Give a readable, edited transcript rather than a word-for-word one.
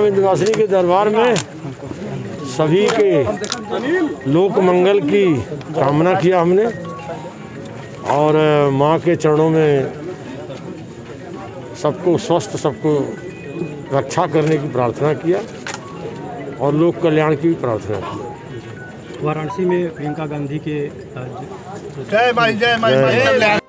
विंध्यवासिनी के दरबार में सभी के लोक मंगल की कामना किया हमने और माँ के चरणों में सबको स्वस्थ, सबको रक्षा करने की प्रार्थना किया और लोक कल्याण की भी प्रार्थना की। वाराणसी में प्रियंका गांधी के